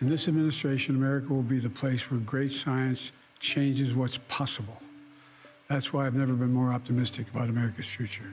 In this administration, America will be the place where great science changes what's possible. That's why I've never been more optimistic about America's future.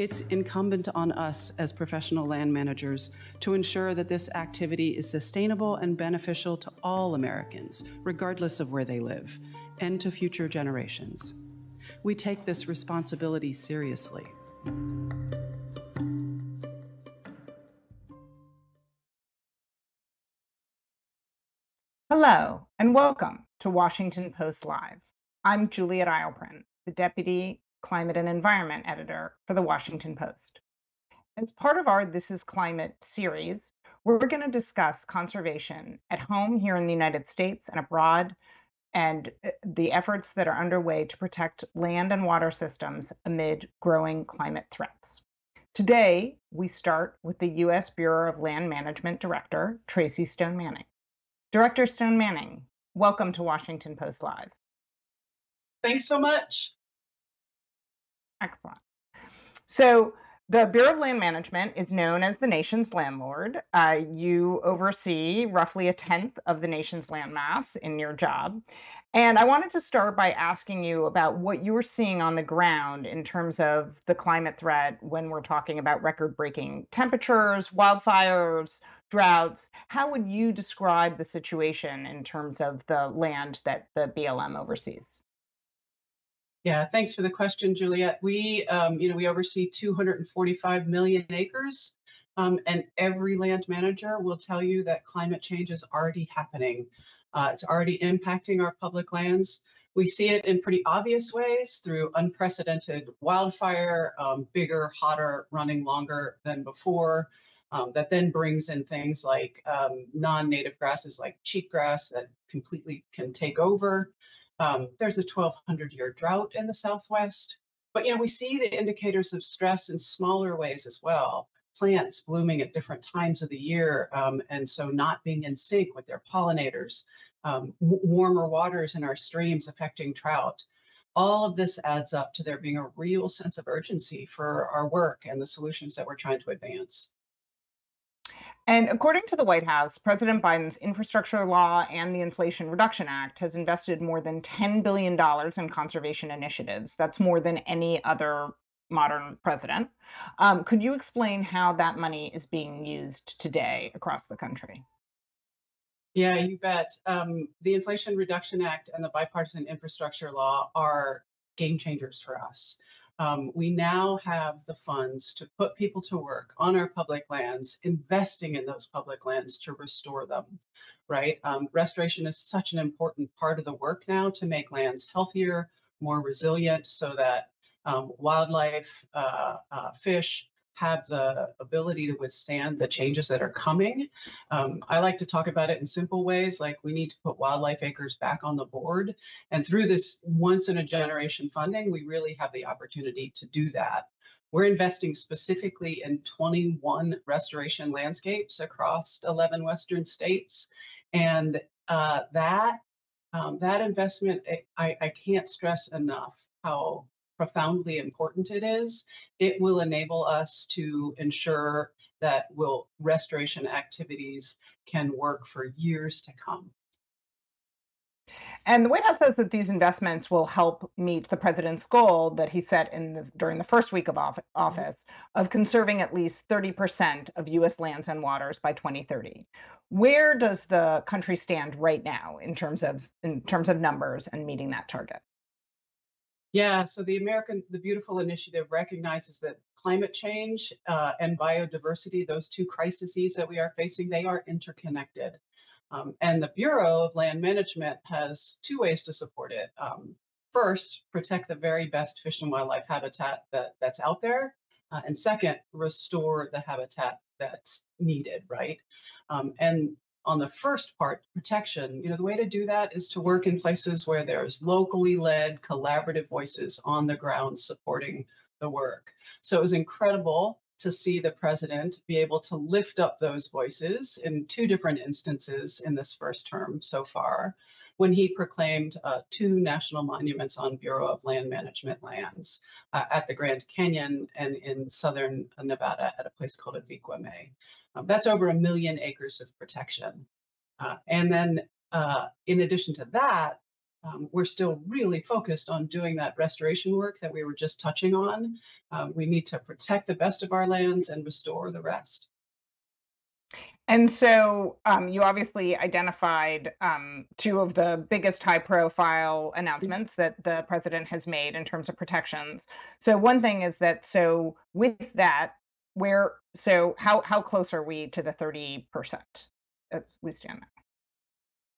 It's incumbent on us as professional land managers to ensure that this activity is sustainable and beneficial to all Americans, regardless of where they live, and to future generations. We take this responsibility seriously. Hello, and welcome to Washington Post Live. I'm Juliet Eilperin, the Deputy Climate and Environment Editor for the Washington Post. As part of our This is Climate series, we're going to discuss conservation at home here in the United States and abroad, and the efforts that are underway to protect land and water systems amid growing climate threats. Today, we start with the U.S. Bureau of Land Management Director, Tracy Stone-Manning. Director Stone-Manning, welcome to Washington Post Live. Thanks so much. Excellent. So the Bureau of Land Management is known as the nation's landlord. You oversee roughly 1/10 of the nation's landmass in your job. And I wanted to start by asking you about what you were seeing on the ground in terms of the climate threat when we're talking about record-breaking temperatures, wildfires, droughts. How would you describe the situation in terms of the land that the BLM oversees? Yeah, thanks for the question, Juliet. We, we oversee 245 million acres, and every land manager will tell you that climate change is already happening. It's already impacting our public lands. We see it in pretty obvious ways through unprecedented wildfire, bigger, hotter, running longer than before. That then brings in things like non-native grasses like cheatgrass that completely can take over. There's a 1,200-year drought in the Southwest, but we see the indicators of stress in smaller ways as well. Plants blooming at different times of the year, and so not being in sync with their pollinators, warmer waters in our streams affecting trout. All of this adds up to there being a real sense of urgency for our work and the solutions that we're trying to advance. And according to the White House, President Biden's infrastructure law and the Inflation Reduction Act has invested more than $10 billion in conservation initiatives. That's more than any other modern president. Could you explain how that money is being used today across the country? Yeah, you bet. The Inflation Reduction Act and the bipartisan infrastructure law are game changers for us. We now have the funds to put people to work on our public lands, investing in those public lands to restore them, right? Restoration is such an important part of the work now to make lands healthier, more resilient, so that wildlife, fish have the ability to withstand the changes that are coming. I like to talk about it in simple ways, like we need to put wildlife acres back on the board. And through this once-in-a-generation funding, we really have the opportunity to do that. We're investing specifically in 21 restoration landscapes across 11 Western states. And that investment, I can't stress enough how profoundly important it is. It will enable us to ensure that restoration activities can work for years to come. And the White House says that these investments will help meet the president's goal that he set in during the first week of office of conserving at least 30% of U.S. lands and waters by 2030. Where does the country stand right now in terms of numbers and meeting that target? Yeah, so the Beautiful Initiative recognizes that climate change and biodiversity, those two crises that we are facing, they are interconnected. And the Bureau of Land Management has two ways to support it. First, protect the very best fish and wildlife habitat that's out there. And second, restore the habitat that's needed, right? And on the first part, protection, the way to do that is to work in places where there's locally led collaborative voices on the ground supporting the work. So it was incredible to see the president be able to lift up those voices in two different instances in this first term so far, when he proclaimed two national monuments on Bureau of Land Management lands at the Grand Canyon and in southern Nevada at a place called Avi Kwame. That's over 1 million acres of protection. And then in addition to that, we're still really focused on doing that restoration work that we were just touching on. We need to protect the best of our lands and restore the rest. And so you obviously identified two of the biggest high-profile announcements that the president has made in terms of protections. So one thing is that, so with that, how close are we to the 30% as we stand now?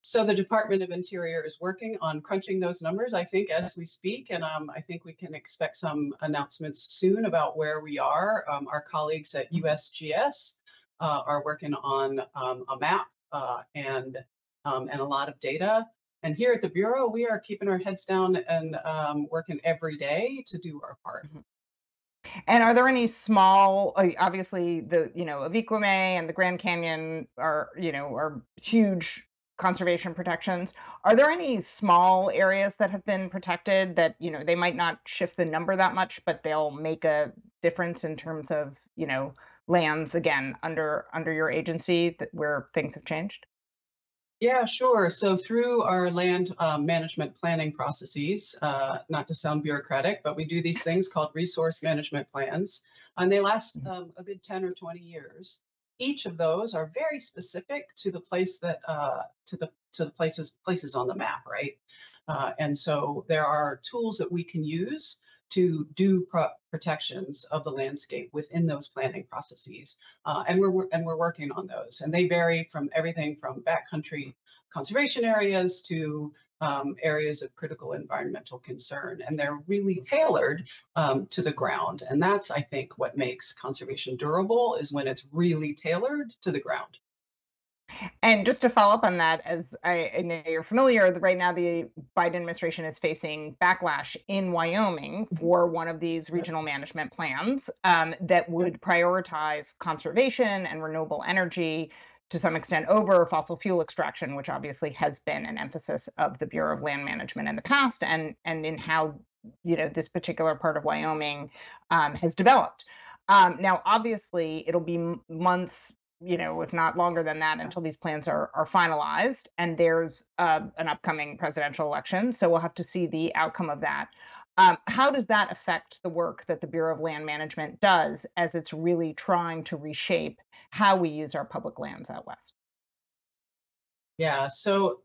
So the Department of Interior is working on crunching those numbers, I think, as we speak, and I think we can expect some announcements soon about where we are. Our colleagues at USGS are working on a map and a lot of data. And here at the Bureau, we are keeping our heads down and working every day to do our part. Mm-hmm. And are there any small, obviously the, Avi Kwame and the Grand Canyon are, are huge conservation protections. Are there any small areas that have been protected that, they might not shift the number that much, but they'll make a difference in terms of, lands, again, under your agency, that where things have changed? Yeah, sure. So through our land management planning processes, not to sound bureaucratic, but we do these things called resource management plans, and they last a good 10 or 20 years. Each of those are very specific to the place that to the places on the map, right? And so there are tools that we can use to do protections of the landscape within those planning processes, and we're working on those. And they vary from everything from backcountry conservation areas to areas of critical environmental concern, and they're really tailored to the ground. And that's, I think, what makes conservation durable, is when it's really tailored to the ground. And just to follow up on that, as I know you're familiar, right now the Biden administration is facing backlash in Wyoming for one of these regional management plans that would prioritize conservation and renewable energy to some extent over fossil fuel extraction, which obviously has been an emphasis of the Bureau of Land Management in the past and in how this particular part of Wyoming has developed. Now, obviously, it'll be months, if not longer than that, until these plans are finalized, and there's an upcoming presidential election, so we'll have to see the outcome of that. How does that affect the work that the Bureau of Land Management does as it's really trying to reshape how we use our public lands out west? Yeah, so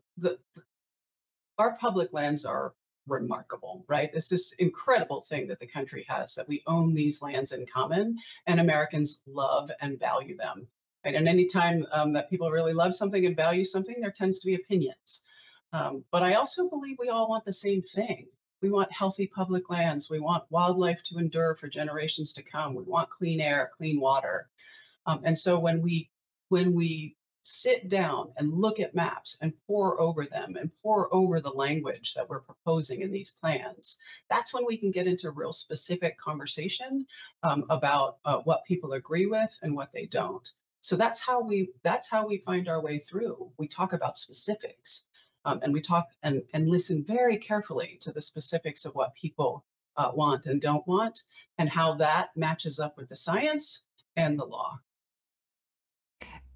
our public lands are remarkable, right? It's this incredible thing that the country has, that we own these lands in common, and Americans love and value them. Right? And anytime that people really love something and value something, there tends to be opinions. But I also believe we all want the same thing. We want healthy public lands. We want wildlife to endure for generations to come. We want clean air, clean water. And so when we sit down and look at maps and pore over them and pore over the language that we're proposing in these plans, that's when we can get into real specific conversation about what people agree with and what they don't. So that's how we find our way through. We talk about specifics. And we talk and listen very carefully to the specifics of what people want and don't want, and how that matches up with the science and the law.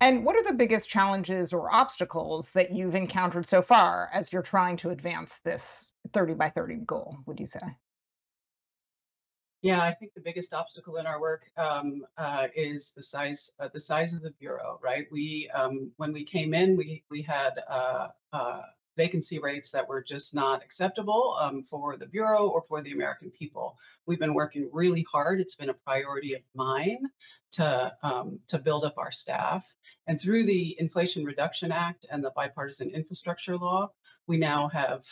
And what are the biggest challenges or obstacles that you've encountered so far as you're trying to advance this 30 by 30 goal, would you say? Yeah, I think the biggest obstacle in our work is the size of the Bureau, right? When we came in, we had vacancy rates that were just not acceptable for the Bureau or for the American people. We've been working really hard. It's been a priority of mine to build up our staff. And through the Inflation Reduction Act and the bipartisan infrastructure law, we now have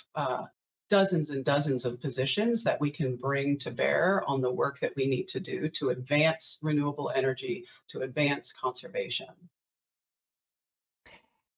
dozens and dozens of positions that we can bring to bear on the work that we need to do to advance renewable energy, to advance conservation.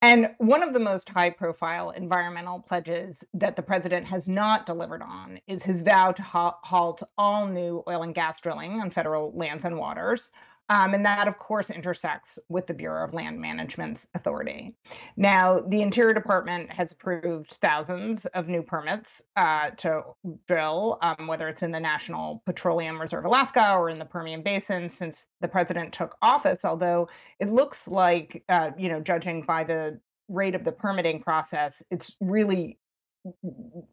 And one of the most high-profile environmental pledges that the president has not delivered on is his vow to halt all new oil and gas drilling on federal lands and waters. And that, of course, intersects with the Bureau of Land Management's authority. Now, the Interior Department has approved thousands of new permits to drill, whether it's in the National Petroleum Reserve Alaska or in the Permian Basin since the president took office, although it looks like, you know, judging by the rate of the permitting process, it's really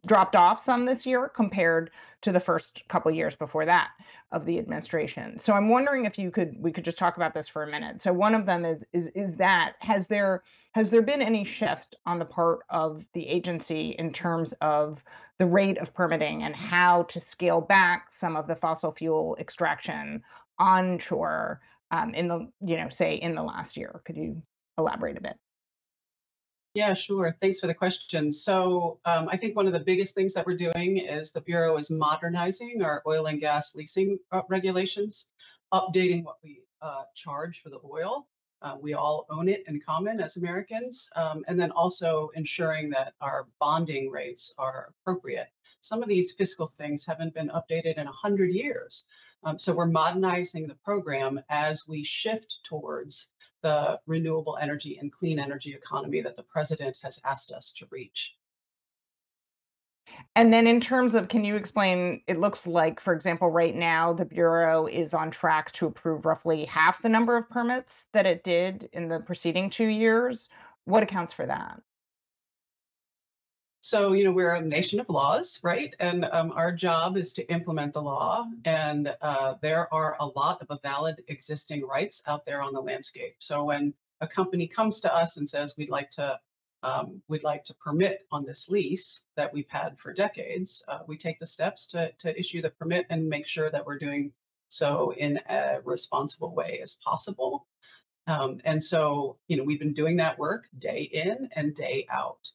dropped off some this year compared to the first couple of years before that of the administration. So I'm wondering if you could, we could just talk about this for a minute. So one of them is that has there been any shift on the part of the agency in terms of the rate of permitting and how to scale back some of the fossil fuel extraction onshore in the, you know, say in the last year? Could you elaborate a bit? Yeah, sure. Thanks for the question. So I think one of the biggest things that we're doing is the Bureau is modernizing our oil and gas leasing regulations, updating what we charge for the oil. We all own it in common as Americans, and then also ensuring that our bonding rates are appropriate. Some of these fiscal things haven't been updated in 100 years. So we're modernizing the program as we shift towards the renewable energy and clean energy economy that the president has asked us to reach. And then in terms of, can you explain, it looks like, for example, right now, the Bureau is on track to approve roughly half the number of permits that it did in the preceding 2 years. What accounts for that? So, you know, we're a nation of laws, right? And our job is to implement the law. And there are a lot of valid existing rights out there on the landscape. So when a company comes to us and says, we'd like to permit on this lease that we've had for decades, we take the steps to issue the permit and make sure that we're doing so in a responsible way as possible. And so, you know, we've been doing that work day in and day out.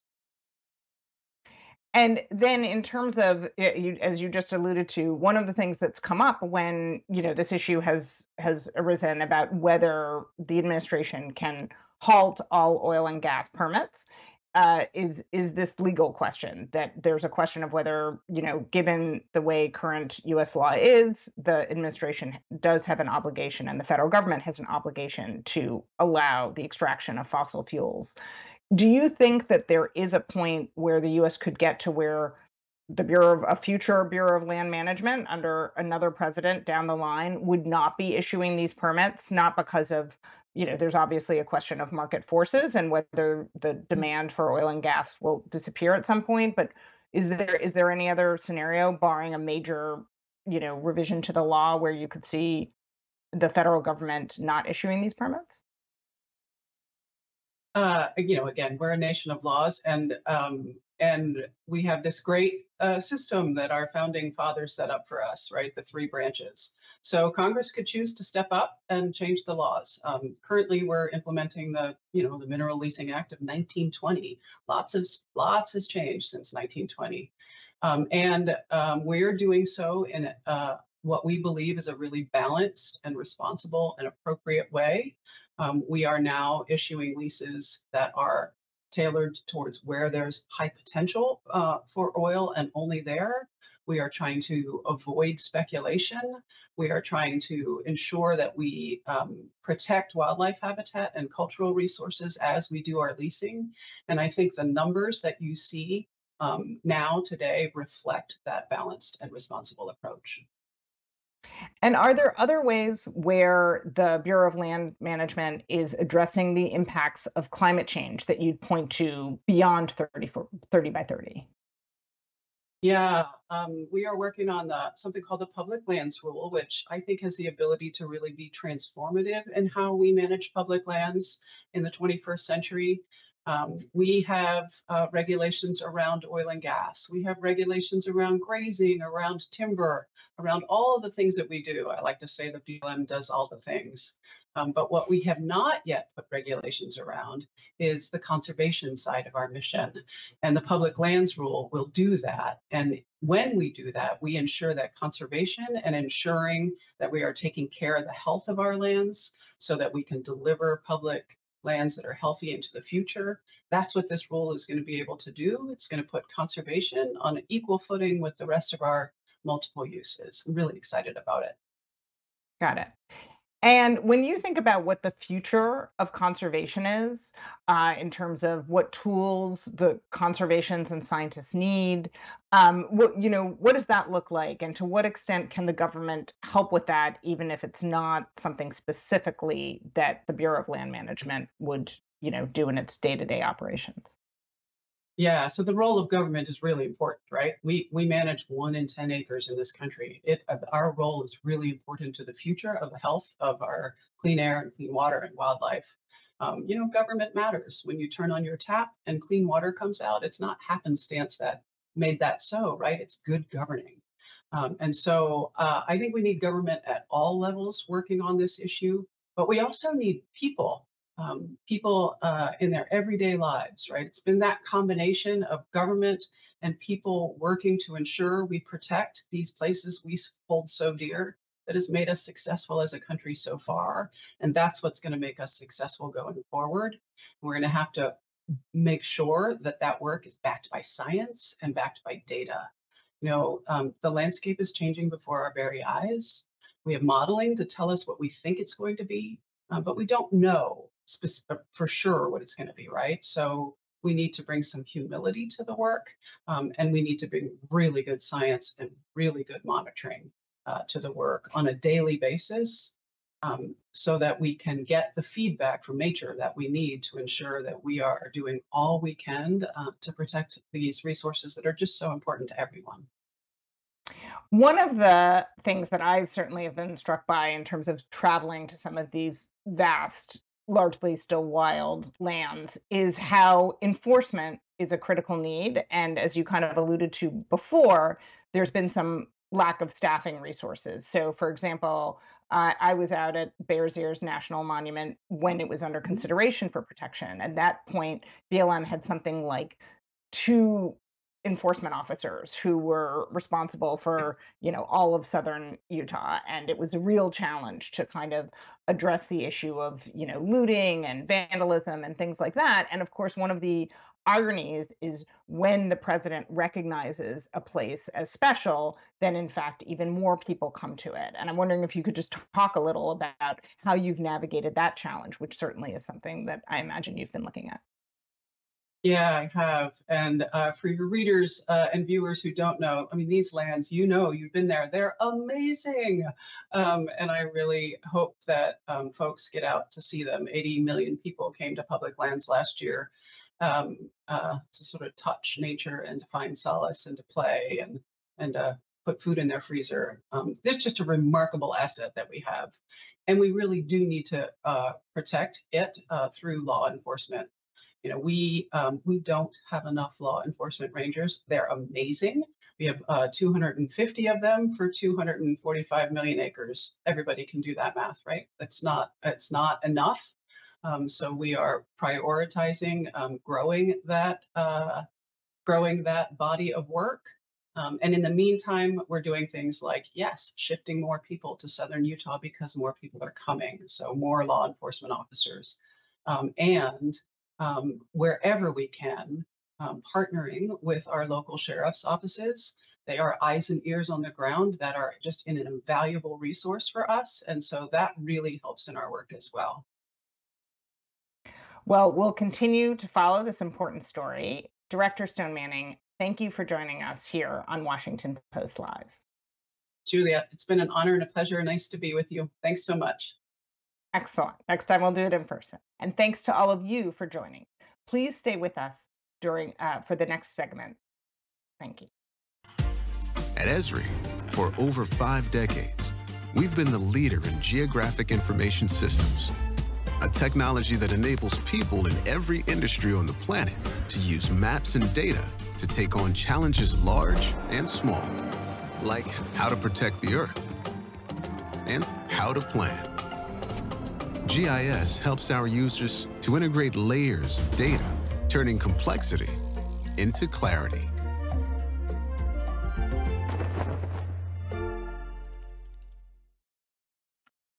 And then in terms of, as you just alluded to, one of the things that's come up when, you know, this issue has arisen about whether the administration can halt all oil and gas permits is this legal question, that there's a question of whether, you know, given the way current U.S. law is, the administration does have an obligation and the federal government has an obligation to allow the extraction of fossil fuels. Do you think that there is a point where the U.S. could get to where the future Bureau of Land Management under another president down the line would not be issuing these permits, not because of, you know, there's obviously a question of market forces and whether the demand for oil and gas will disappear at some point, but is there any other scenario barring a major, you know, revision to the law where you could see the federal government not issuing these permits? You know, again, we're a nation of laws, and we have this great system that our founding fathers set up for us, right? The three branches. So Congress could choose to step up and change the laws. Currently, we're implementing the, you know, the Mineral Leasing Act of 1920. Lots has changed since 1920, we're doing so in what we believe is a really balanced and responsible and appropriate way. We are now issuing leases that are tailored towards where there's high potential for oil and only there. We are trying to avoid speculation. We are trying to ensure that we protect wildlife habitat and cultural resources as we do our leasing. And I think the numbers that you see now today reflect that balanced and responsible approach. And are there other ways where the Bureau of Land Management is addressing the impacts of climate change that you'd point to beyond 30 by 30? Yeah, we are working on something called the Public Lands Rule, which I think has the ability to really be transformative in how we manage public lands in the 21st century. We have regulations around oil and gas. We have regulations around grazing, around timber, around all the things that we do. I like to say the BLM does all the things. But what we have not yet put regulations around is the conservation side of our mission. And the Public Lands Rule will do that. And when we do that, we ensure that conservation and ensuring that we are taking care of the health of our lands so that we can deliver public lands that are healthy into the future. That's what this rule is going to be able to do. It's going to put conservation on an equal footing with the rest of our multiple uses. I'm really excited about it. Got it. And when you think about what the future of conservation is, in terms of what tools the conservationists and scientists need, what does that look like? And to what extent can the government help with that, even if it's not something specifically that the Bureau of Land Management would, do in its day-to-day operations? Yeah, so the role of government is really important, right? We manage 1 in 10 acres in this country. Our role is really important to the future of the health of our clean air and clean water and wildlife. Government matters. When you turn on your tap and clean water comes out, it's not happenstance that made that so, right? It's good governing. And so I think we need government at all levels working on this issue, but we also need people. People in their everyday lives, right? It's been that combination of government and people working to ensure we protect these places we hold so dear that has made us successful as a country so far. And that's what's going to make us successful going forward. We're going to have to make sure that that work is backed by science and backed by data. The landscape is changing before our very eyes. We have modeling to tell us what we think it's going to be, but we don't know for sure what it's going to be, right? So we need to bring some humility to the work, and we need to bring really good science and really good monitoring to the work on a daily basis, so that we can get the feedback from nature that we need to ensure that we are doing all we can to protect these resources that are just so important to everyone. One of the things that I certainly have been struck by in terms of traveling to some of these vast, largely still wild lands is how enforcement is a critical need. And as you kind of alluded to before, there's been some lack of staffing resources. So for example, I was out at Bears Ears National Monument when it was under consideration for protection. At that point, BLM had something like 2 enforcement officers who were responsible for, all of southern Utah. And it was a real challenge to kind of address the issue of, looting and vandalism and things like that. And of course, one of the ironies is when the president recognizes a place as special, then in fact, even more people come to it. And I'm wondering if you could just talk a little about how you've navigated that challenge, which certainly is something that I imagine you've been looking at. Yeah, I have. And for your readers and viewers who don't know, I mean, these lands, you've been there. They're amazing. And I really hope that folks get out to see them. 80 million people came to public lands last year to sort of touch nature and to find solace and to play and put food in their freezer. It's just a remarkable asset that we have. And we really do need to protect it through law enforcement. We don't have enough law enforcement rangers. They're amazing. We have 250 of them for 245 million acres. Everybody can do that math, right? It's not enough. So we are prioritizing growing that body of work. And in the meantime, we're doing things like, yes, shifting more people to southern Utah because more people are coming. So more law enforcement officers and wherever we can, partnering with our local sheriff's offices. They are eyes and ears on the ground that are just an invaluable resource for us. And so that really helps in our work as well. Well, we'll continue to follow this important story. Director Stone-Manning, thank you for joining us here on Washington Post Live. Juliet, it's been an honor and a pleasure. Nice to be with you. Thanks so much. Excellent. Next time we'll do it in person. And thanks to all of you for joining. Please stay with us for the next segment. Thank you. At Esri, for over 5 decades, we've been the leader in geographic information systems. a technology that enables people in every industry on the planet to use maps and data to take on challenges large and small, like how to protect the Earth and how to plan. GIS helps our users to integrate layers of data, turning complexity into clarity.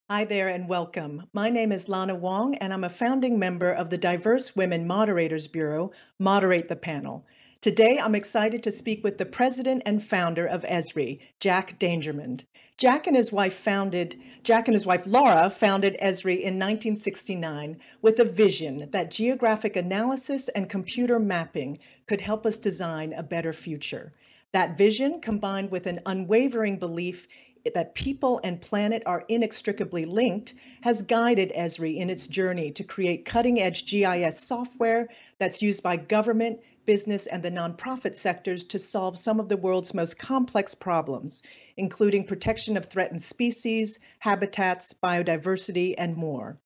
Hi there and welcome. My name is Lana Wong and I'm a founding member of the Diverse Women Moderators Bureau, Moderate the Panel. Today, I'm excited to speak with the president and founder of ESRI, Jack Dangermond. Jack and his wife Laura founded ESRI in 1969 with a vision that geographic analysis and computer mapping could help us design a better future. That vision, combined with an unwavering belief that people and planet are inextricably linked, has guided ESRI in its journey to create cutting-edge GIS software that's used by government, business, and the nonprofit sectors to solve some of the world's most complex problems, including protection of threatened species, habitats, biodiversity, and more.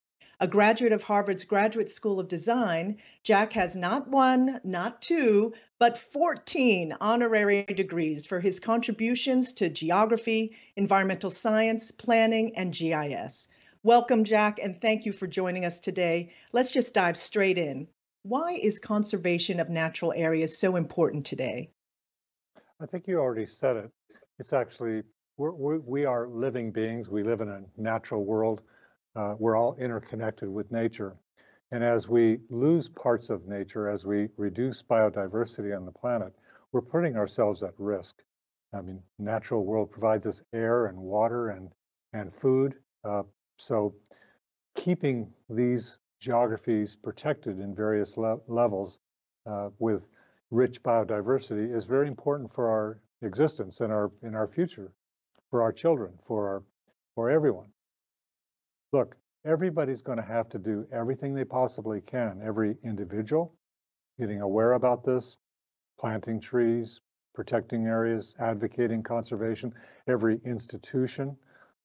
A graduate of Harvard's Graduate School of Design, Jack has not one, not two, but 14 honorary degrees for his contributions to geography, environmental science, planning, and GIS. Welcome, Jack, and thank you for joining us today. Let's just dive straight in. Why is conservation of natural areas so important today? I think you already said it. It's actually, we are living beings. We live in a natural world. We're all interconnected with nature. And as we lose parts of nature, as we reduce biodiversity on the planet, we're putting ourselves at risk. I mean, natural world provides us air and water and food. So keeping these geographies protected in various levels with rich biodiversity is very important for our existence and in our future, for our children, for everyone. Look, everybody's going to have to do everything they possibly can, every individual, getting aware about this, planting trees, protecting areas, advocating conservation, every institution,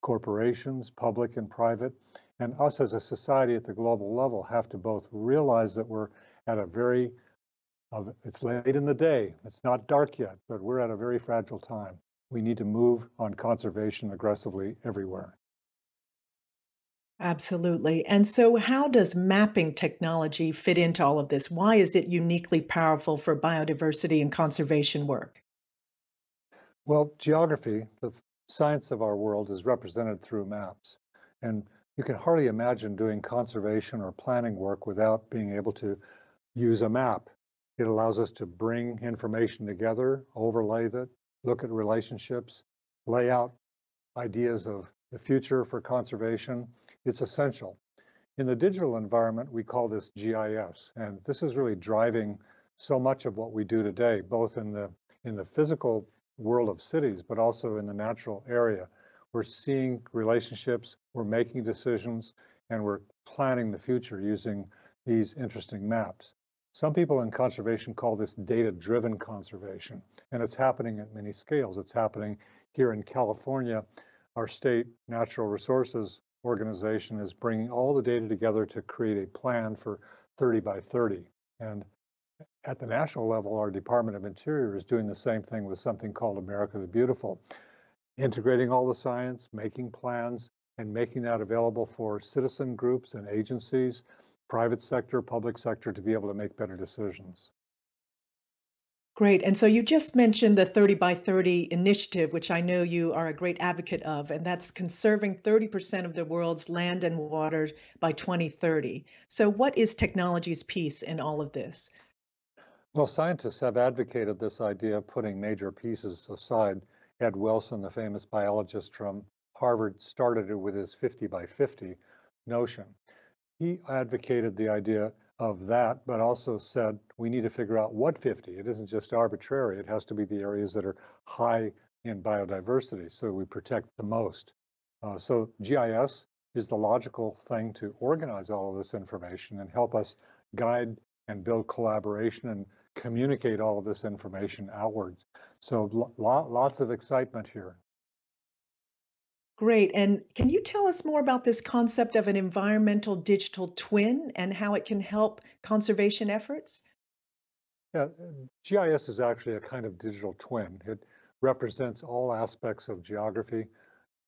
corporations, public and private, and us as a society at the global level have to both realize that we're at a very, it's late in the day, it's not dark yet, but we're at a very fragile time. We need to move on conservation aggressively everywhere. Absolutely. And so how does mapping technology fit into all of this? Why is it uniquely powerful for biodiversity and conservation work? Well, geography, the science of our world, is represented through maps. And you can hardly imagine doing conservation or planning work without being able to use a map. It allows us to bring information together, overlay that, look at relationships, lay out ideas of the future for conservation. It's essential. In the digital environment, we call this GIS, and this is really driving so much of what we do today, both in the physical world of cities, but also in the natural area. We're seeing relationships, we're making decisions, and we're planning the future using these interesting maps. Some people in conservation call this data-driven conservation, and it's happening at many scales. It's happening here in California. Our state natural resources organization is bringing all the data together to create a plan for 30 by 30. And at the national level, our Department of Interior is doing the same thing with something called America the Beautiful, integrating all the science, making plans, and making that available for citizen groups and agencies, private sector, public sector, to be able to make better decisions. Great. And so you just mentioned the 30 by 30 initiative, which I know you are a great advocate of, and that's conserving 30% of the world's land and water by 2030. So what is technology's piece in all of this? Well, scientists have advocated this idea of putting major pieces aside. Ed Wilson, the famous biologist from Harvard, started it with his 50 by 50 notion. He advocated the idea of that, but also said we need to figure out what 50. It isn't just arbitrary. It has to be the areas that are high in biodiversity, so we protect the most. So GIS is the logical thing to organize all of this information and help us guide and build collaboration and communicate all of this information outwards. So lots of excitement here. Great. And can you tell us more about this concept of an environmental digital twin and how it can help conservation efforts? Yeah, GIS is actually a kind of digital twin. It represents all aspects of geography,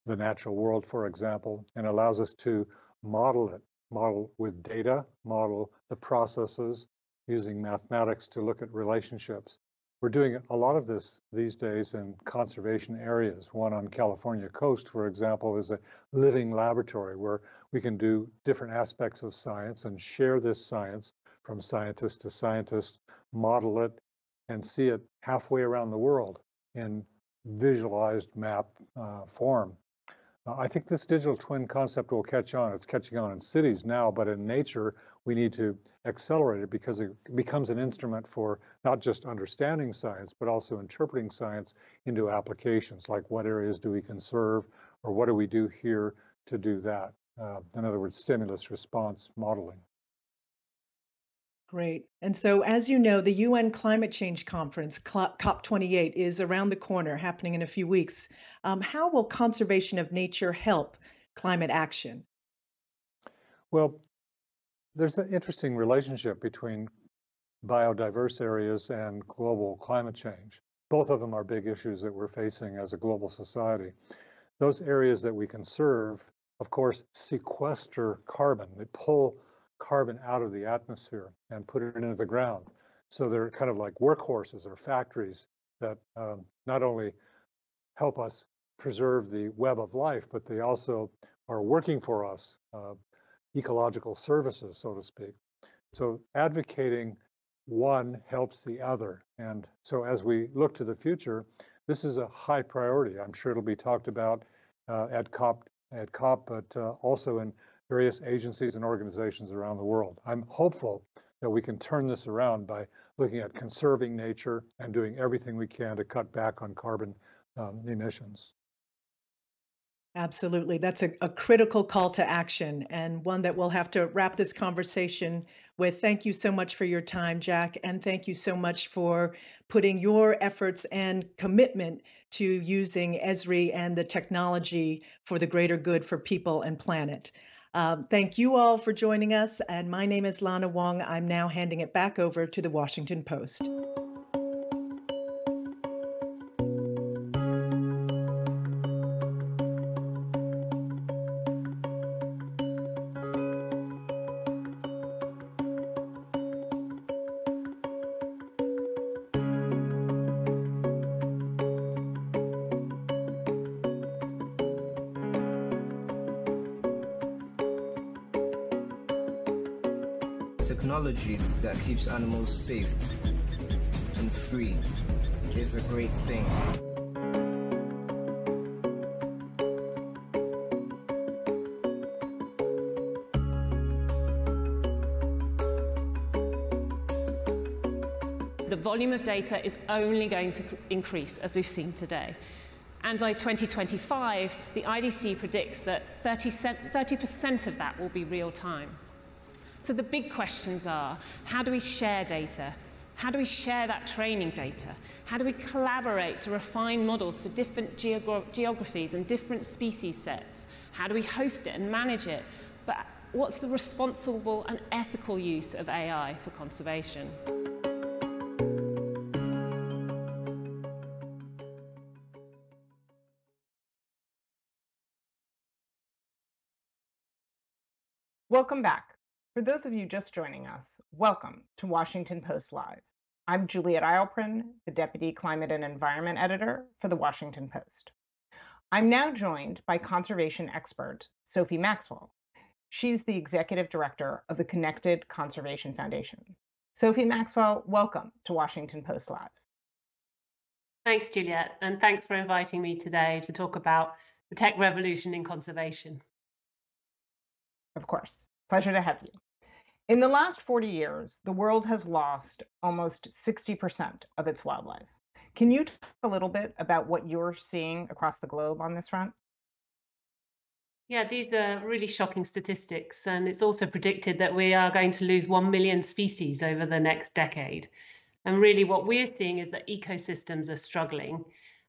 the natural world, for example, and allows us to model it, model with data, model the processes using mathematics to look at relationships. We're doing a lot of this these days in conservation areas. One on California coast, for example, is a living laboratory where we can do different aspects of science and share this science from scientist to scientist, model it, and see it halfway around the world in visualized map form. I think this digital twin concept will catch on. It's catching on in cities now, but in nature, we need to accelerate it because it becomes an instrument for not just understanding science, but also interpreting science into applications, like what areas do we conserve, or what do we do here to do that? In other words, stimulus response modeling. Great. And so, as you know, the UN Climate Change Conference, COP28, is around the corner, happening in a few weeks. How will conservation of nature help climate action? Well, there's an interesting relationship between biodiverse areas and global climate change. Both of them are big issues that we're facing as a global society. Those areas that we conserve, of course, sequester carbon. They pull carbon out of the atmosphere and put it into the ground. So they're kind of like workhorses or factories that not only help us preserve the web of life, but they also are working for us, ecological services, so to speak. So advocating one helps the other. And so as we look to the future, this is a high priority. I'm sure it'll be talked about at COP, but also in various agencies and organizations around the world. I'm hopeful that we can turn this around by looking at conserving nature and doing everything we can to cut back on carbon emissions. Absolutely. That's a critical call to action and one that we'll have to wrap this conversation with. Thank you so much for your time, Jack, and thank you so much for putting your efforts and commitment to using ESRI and the technology for the greater good for people and planet. Thank you all for joining us, and my name is Lana Wong. I'm now handing it back over to the Washington Post. Technology that keeps animals safe and free is a great thing. The volume of data is only going to increase, as we've seen today. And by 2025, the IDC predicts that 30% of that will be real time. So the big questions are, how do we share data? How do we share that training data? How do we collaborate to refine models for different geographies and different species sets? How do we host it and manage it? But what's the responsible and ethical use of AI for conservation? Welcome back. For those of you just joining us, welcome to Washington Post Live. I'm Juliet Eilperin, the Deputy Climate and Environment Editor for The Washington Post. I'm now joined by conservation expert Sophie Maxwell. She's the Executive Director of the Connected Conservation Foundation. Sophie Maxwell, welcome to Washington Post Live. Thanks, Juliet, and thanks for inviting me today to talk about the tech revolution in conservation. Of course, pleasure to have you. In the last 40 years, the world has lost almost 60% of its wildlife. Can you talk a little bit about what you're seeing across the globe on this front? Yeah, these are really shocking statistics. And it's also predicted that we are going to lose 1 million species over the next decade. And really what we're seeing is that ecosystems are struggling.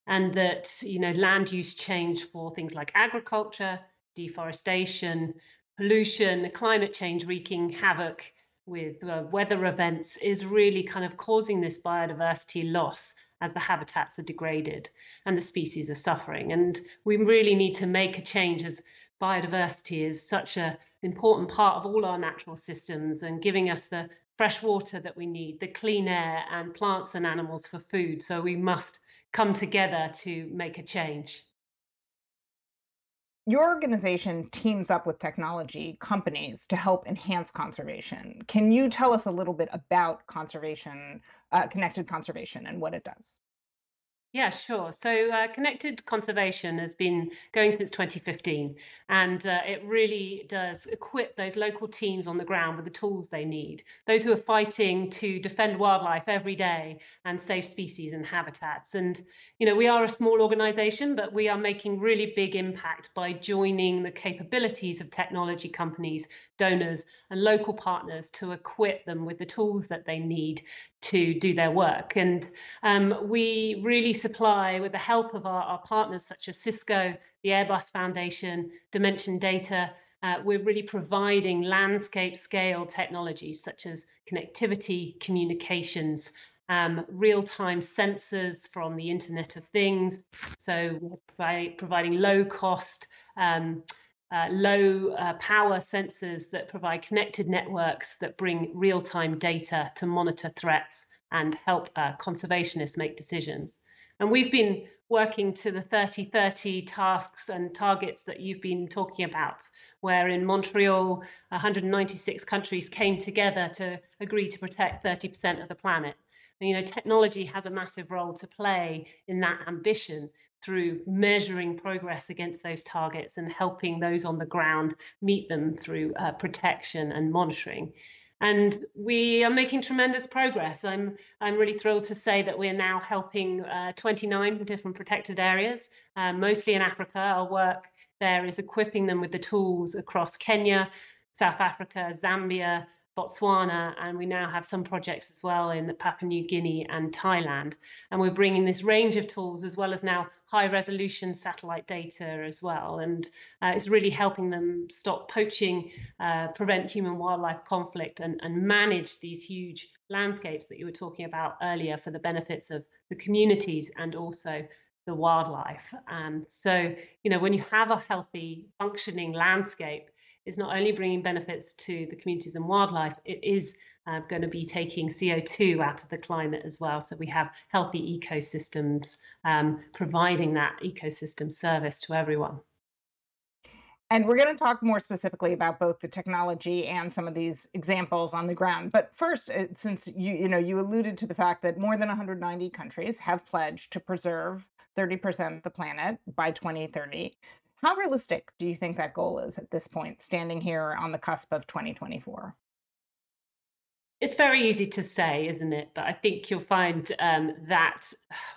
and that, you know, land use change for things like agriculture, deforestation, pollution, climate change wreaking havoc with weather events is really kind of causing this biodiversity loss as the habitats are degraded and the species are suffering. And we really need to make a change, as biodiversity is such an important part of all our natural systems and giving us the fresh water that we need, the clean air, and plants and animals for food. So we must come together to make a change. Your organization teams up with technology companies to help enhance conservation. Can you tell us a little bit about conservation, Connected Conservation, and what it does? Yeah, sure. So Connected Conservation has been going since 2015, and it really does equip those local teams on the ground with the tools they need. Those who are fighting to defend wildlife every day and save species and habitats. And, you know, we are a small organization, but we are making really big impact by joining the capabilities of technology companies, donors and local partners to equip them with the tools that they need to do their work. And we really supply, with the help of our partners such as Cisco, the Airbus Foundation, Dimension Data, we're really providing landscape scale technologies such as connectivity, communications, real-time sensors from the Internet of Things. So by providing low-cost low power sensors that provide connected networks that bring real-time data to monitor threats and help conservationists make decisions. And we've been working to the 30-30 tasks and targets that you've been talking about, where in Montreal, 196 countries came together to agree to protect 30% of the planet. And, you know, technology has a massive role to play in that ambition, through measuring progress against those targets and helping those on the ground meet them through protection and monitoring. And we are making tremendous progress. I'm really thrilled to say that we're now helping 29 different protected areas, mostly in Africa. Our work there is equipping them with the tools across Kenya, South Africa, Zambia, Botswana, and we now have some projects as well in Papua New Guinea and Thailand. And we're bringing this range of tools, as well as now high resolution satellite data as well. And it's really helping them stop poaching, prevent human wildlife conflict, and manage these huge landscapes that you were talking about earlier for the benefits of the communities and also the wildlife. And so, you know, when you have a healthy, functioning landscape, is not only bringing benefits to the communities and wildlife, it is going to be taking CO2 out of the climate as well. So we have healthy ecosystems, providing that ecosystem service to everyone. And we're going to talk more specifically about both the technology and some of these examples on the ground. But first, since you alluded to the fact that more than 190 countries have pledged to preserve 30% of the planet by 2030. How realistic do you think that goal is at this point, standing here on the cusp of 2024? It's very easy to say, isn't it? But I think you'll find that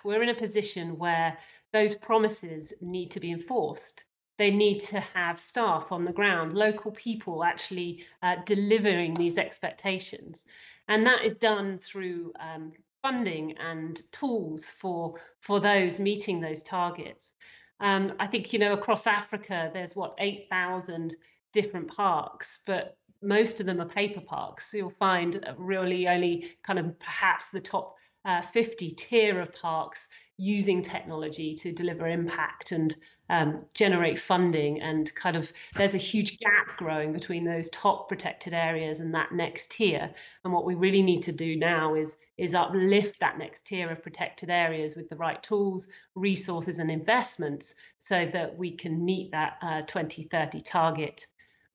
we're in a position where those promises need to be enforced. They need to have staff on the ground, local people actually delivering these expectations. And that is done through funding and tools for those meeting those targets. I think, you know, across Africa, there's 8,000 different parks, but most of them are paper parks. So you'll find really only kind of perhaps the top 50 tier of parks using technology to deliver impact and generate funding. And kind of there's a huge gap growing between those top protected areas and that next tier. And what we really need to do now is uplift that next tier of protected areas with the right tools, resources and investments so that we can meet that 2030 target.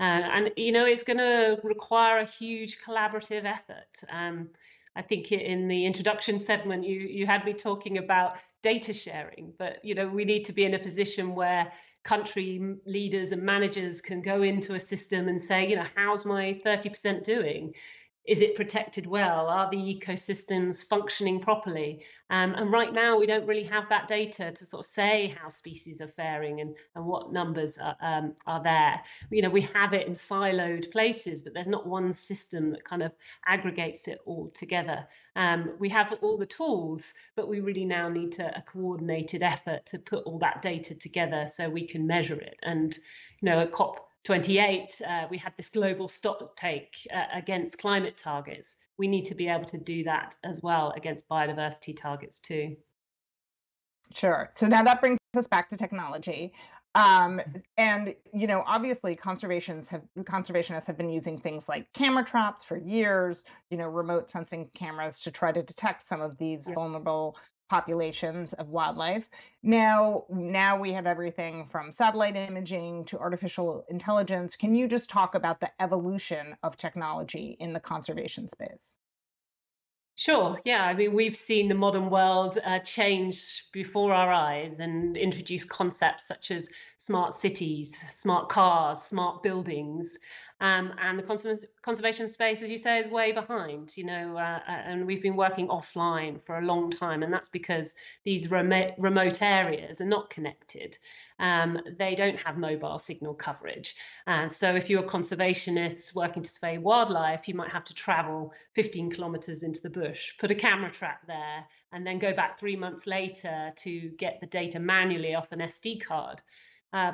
And, you know, it's going to require a huge collaborative effort. I think in the introduction segment, you had me talking about data sharing, but, you know, we need to be in a position where country leaders and managers can go into a system and say, you know, how's my 30% doing? Is it protected well? Are the ecosystems functioning properly? And right now, we don't really have that data to sort of say how species are faring and what numbers are there. You know, we have it in siloed places, but there's not one system that kind of aggregates it all together. We have all the tools, but we really now need to, a coordinated effort to put all that data together so we can measure it. And, you know, at COP28, we had this global stock take against climate targets. We need to be able to do that as well against biodiversity targets too. Sure. So now that brings us back to technology. And, you know, obviously conservationists have been using things like camera traps for years, you know, remote sensing cameras to try to detect some of these vulnerable populations of wildlife. Now we have everything from satellite imaging to artificial intelligence. Can you just talk about the evolution of technology in the conservation space? Sure. Yeah. I mean, we've seen the modern world change before our eyes and introduce concepts such as smart cities, smart cars, smart buildings. And the conservation space, as you say, is way behind, you know, and we've been working offline for a long time. And that's because these remote areas are not connected. They don't have mobile signal coverage. And so if you're conservationists working to survey wildlife, you might have to travel 15 kilometres into the bush, put a camera trap there, and then go back 3 months later to get the data manually off an SD card.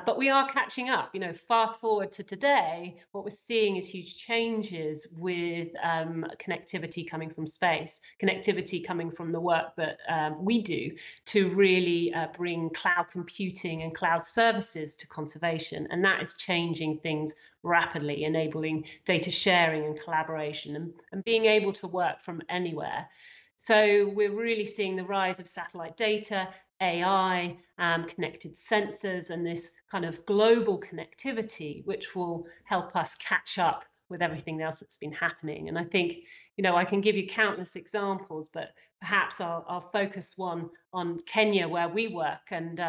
But we are catching up. You know, fast forward to today, what we're seeing is huge changes with connectivity coming from space, connectivity coming from the work that we do to really bring cloud computing and cloud services to conservation. And that is changing things rapidly, enabling data sharing and collaboration and being able to work from anywhere. So we're really seeing the rise of satellite data, AI, connected sensors, and this kind of global connectivity, which will help us catch up with everything else that's been happening. And I think, you know, I can give you countless examples, but perhaps I'll focus one on Kenya, where we work. And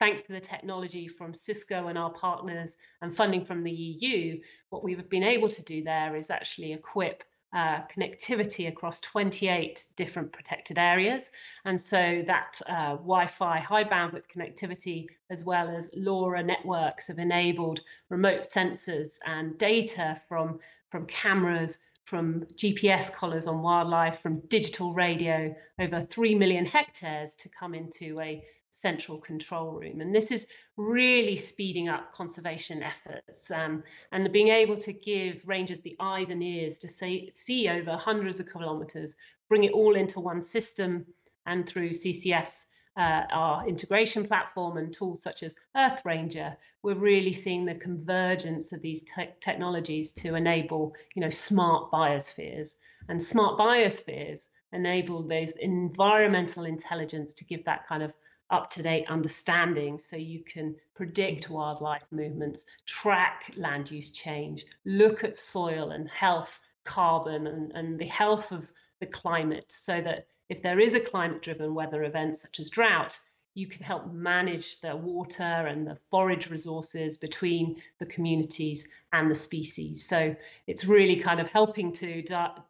thanks to the technology from Cisco and our partners and funding from the EU, what we've been able to do there is actually equip connectivity across 28 different protected areas. And so that Wi-Fi high bandwidth connectivity, as well as LoRa networks, have enabled remote sensors and data from cameras, from GPS collars on wildlife, from digital radio over 3 million hectares to come into a central control room. And this is really speeding up conservation efforts and being able to give rangers the eyes and ears to see over hundreds of kilometers, bring it all into one system. And through CCS, our integration platform and tools such as Earth Ranger, we're really seeing the convergence of these technologies to enable, you know, smart biospheres. And smart biospheres enable those environmental intelligence to give that kind of up-to-date understanding, so you can predict wildlife movements, track land use change, look at soil and health, carbon and the health of the climate, so that if there is a climate-driven weather event such as drought, you can help manage the water and the forage resources between the communities and the species. So it's really kind of helping to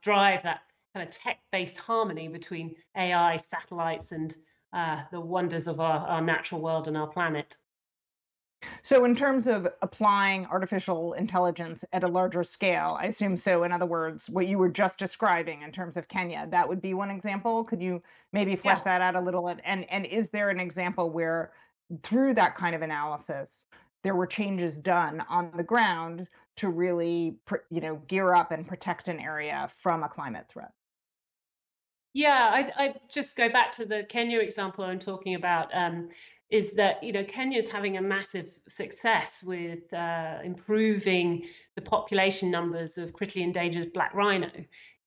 drive that kind of tech-based harmony between AI, satellites, and the wonders of our natural world and our planet. So in terms of applying artificial intelligence at a larger scale, I assume so. In other words, what you were just describing in terms of Kenya, that would be one example. Could you maybe flesh that out a little? And is there an example where through that kind of analysis, there were changes done on the ground to really, you know, gear up and protect an area from a climate threat? Yeah, I just go back to the Kenya example I'm talking about, is that, you know, Kenya's having a massive success with improving the population numbers of critically endangered black rhino.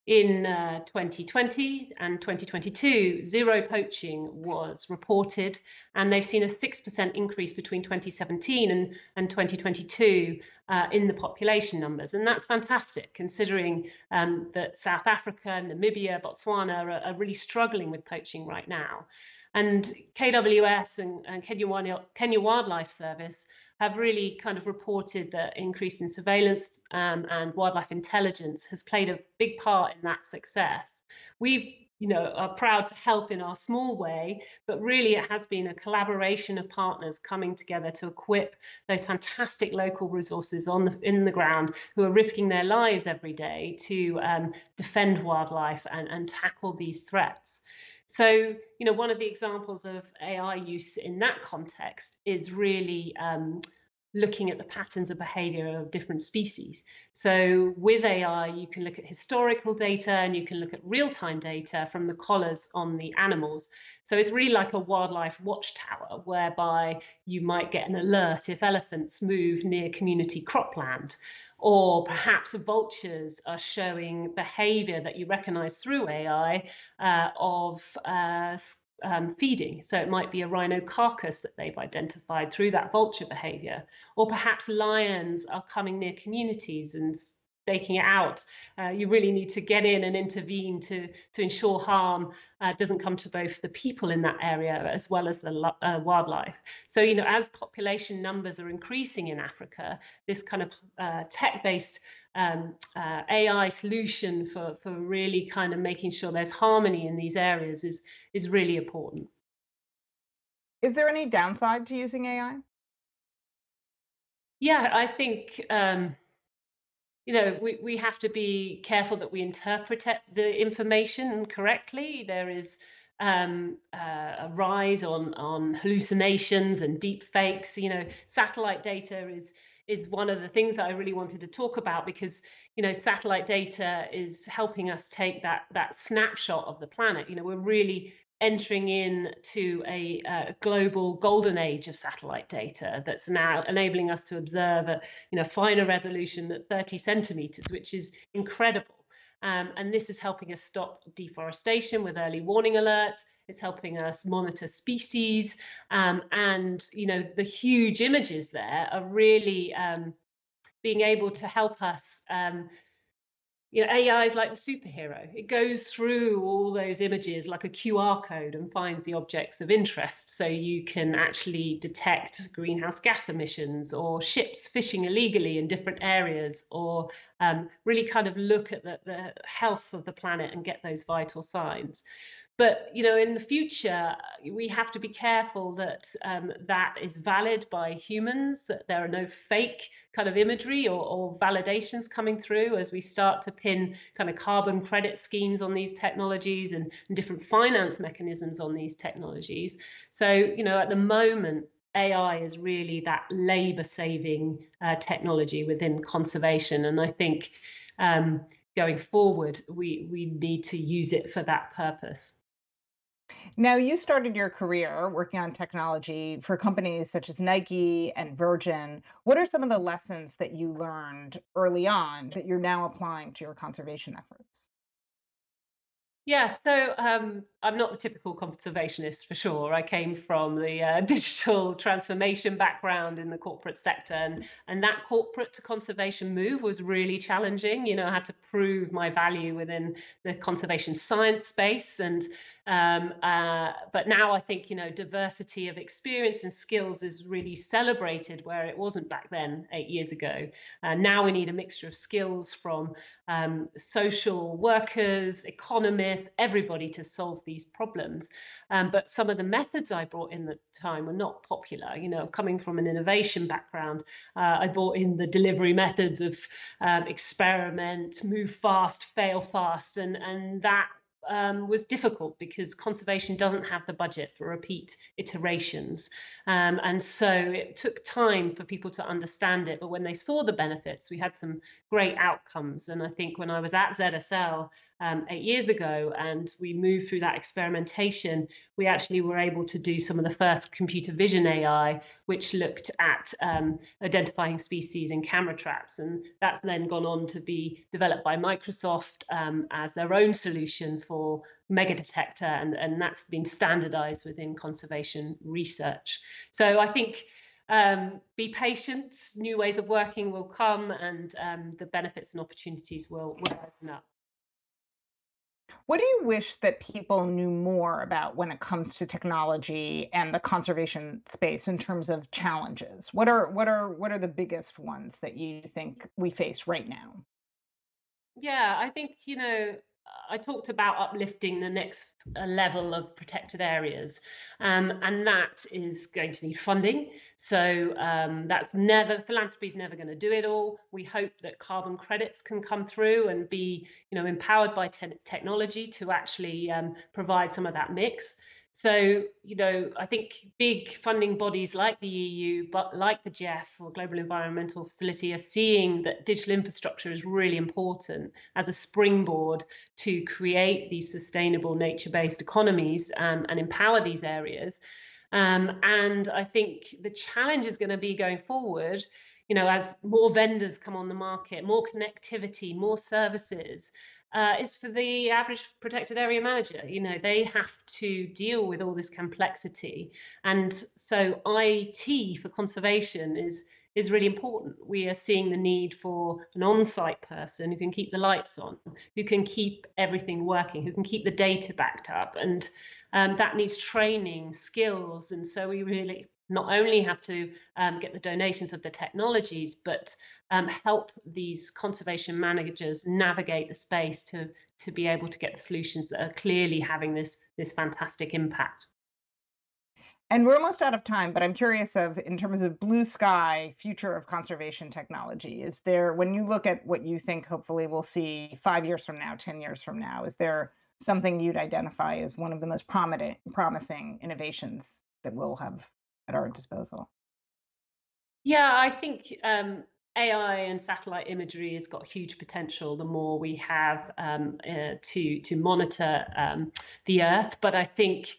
In 2020 and 2022, zero poaching was reported, and they've seen a 6% increase between 2017 and 2022 in the population numbers. And that's fantastic, considering that South Africa, Namibia, Botswana are really struggling with poaching right now. And KWS and Kenya Wildlife Service have really kind of reported that increase in surveillance and wildlife intelligence has played a big part in that success. We've, you know, are proud to help in our small way, but really it has been a collaboration of partners coming together to equip those fantastic local resources on the, in the ground who are risking their lives every day to defend wildlife and tackle these threats. So, you know, one of the examples of AI use in that context is really looking at the patterns of behavior of different species. So with AI, you can look at historical data and you can look at real-time data from the collars on the animals. So it's really like a wildlife watchtower, whereby you might get an alert if elephants move near community cropland, or perhaps vultures are showing behavior that you recognize through AI feeding. So it might be a rhino carcass that they've identified through that vulture behavior, or perhaps lions are coming near communities and staking it out. You really need to get in and intervene to ensure harm doesn't come to both the people in that area as well as the wildlife. So, you know, as population numbers are increasing in Africa, this kind of tech-based AI solution for really kind of making sure there's harmony in these areas is really important. Is there any downside to using AI? Yeah, I think, you know, we have to be careful that we interpret the information correctly. There is a rise on hallucinations and deep fakes. You know, satellite data is one of the things that I really wanted to talk about, because, you know, satellite data is helping us take that snapshot of the planet. You know, we're really entering into a global golden age of satellite data that's now enabling us to observe at, you know, finer resolution at 30 centimeters, which is incredible. And this is helping us stop deforestation with early warning alerts. It's helping us monitor species, and, you know, the huge images there are really being able to help us. You know, AI is like the superhero. It goes through all those images like a QR code and finds the objects of interest. So you can actually detect greenhouse gas emissions, or ships fishing illegally in different areas, or really kind of look at the health of the planet and get those vital signs. But, you know, in the future, we have to be careful that that is valid by humans, that there are no fake kind of imagery or validations coming through as we start to pin kind of carbon credit schemes on these technologies and different finance mechanisms on these technologies. So, you know, at the moment, AI is really that labor-saving technology within conservation. And I think going forward, we need to use it for that purpose. Now, you started your career working on technology for companies such as Nike and Virgin. What are some of the lessons that you learned early on that you're now applying to your conservation efforts? Yeah, so I'm not the typical conservationist, for sure. I came from the digital transformation background in the corporate sector, and that corporate to conservation move was really challenging. You know, I had to prove my value within the conservation science space, and but now I think, you know, diversity of experience and skills is really celebrated where it wasn't back then 8 years ago. Now we need a mixture of skills from social workers, economists, everybody to solve these problems. But some of the methods I brought in at the time were not popular. You know, coming from an innovation background, I brought in the delivery methods of experiment, move fast, fail fast, and that was difficult because conservation doesn't have the budget for repeat iterations. And so it took time for people to understand it. But when they saw the benefits, we had some great outcomes. And I think when I was at ZSL 8 years ago and we moved through that experimentation, we actually were able to do some of the first computer vision AI, which looked at identifying species in camera traps. And that's then gone on to be developed by Microsoft as their own solution for MegaDetector, and that's been standardized within conservation research. So I think be patient, new ways of working will come, and the benefits and opportunities will open up. What do you wish that people knew more about when it comes to technology and the conservation space in terms of challenges? What are the biggest ones that you think we face right now? Yeah, I think, you know, I talked about uplifting the next level of protected areas, and that is going to need funding. So philanthropy is never going to do it all. We hope that carbon credits can come through and be, you know, empowered by technology to actually provide some of that mix. So, you know, I think big funding bodies like the EU, but like the GEF or Global Environmental Facility, are seeing that digital infrastructure is really important as a springboard to create these sustainable nature-based economies and empower these areas. And I think the challenge is going to be going forward, you know, as more vendors come on the market, more connectivity, more services, is for the average protected area manager. You know, they have to deal with all this complexity. And so IT for conservation is really important. We are seeing the need for an on-site person who can keep the lights on, who can keep everything working, who can keep the data backed up. And that needs training, skills. And so we really not only have to get the donations of the technologies, but help these conservation managers navigate the space to be able to get the solutions that are clearly having this fantastic impact. And we're almost out of time, but I'm curious of, in terms of blue sky future of conservation technology, is there, when you look at what you think hopefully we'll see 5 years from now, 10 years from now, is there something you'd identify as one of the most promising innovations that we'll have at our disposal? Yeah, I think AI and satellite imagery has got huge potential. The more we have to monitor the Earth, but I think,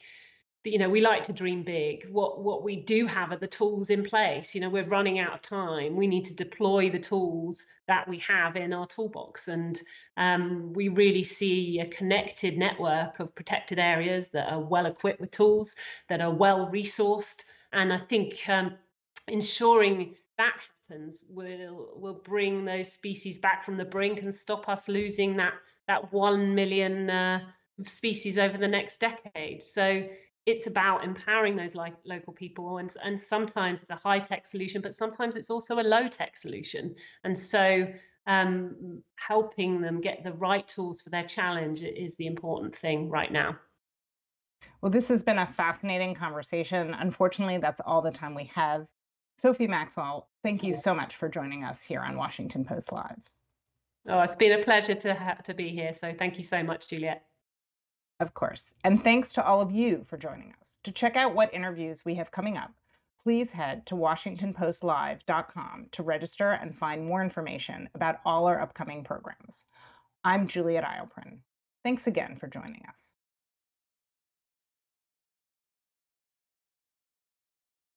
you know, we like to dream big. What we do have are the tools in place. You know, we're running out of time. We need to deploy the tools that we have in our toolbox. And we really see a connected network of protected areas that are well equipped with tools, that are well resourced. And I think ensuring that happens will bring those species back from the brink and stop us losing that 1 million species over the next decade. So it's about empowering those local people, and sometimes it's a high-tech solution, but sometimes it's also a low-tech solution. And so helping them get the right tools for their challenge is the important thing right now. Well, this has been a fascinating conversation. Unfortunately, that's all the time we have. Sophie Maxwell, thank you so much for joining us here on Washington Post Live. Oh, it's been a pleasure to be here. So thank you so much, Juliet. Of course. And thanks to all of you for joining us. To check out what interviews we have coming up, please head to WashingtonPostLive.com to register and find more information about all our upcoming programs. I'm Juliet Eilperin. Thanks again for joining us.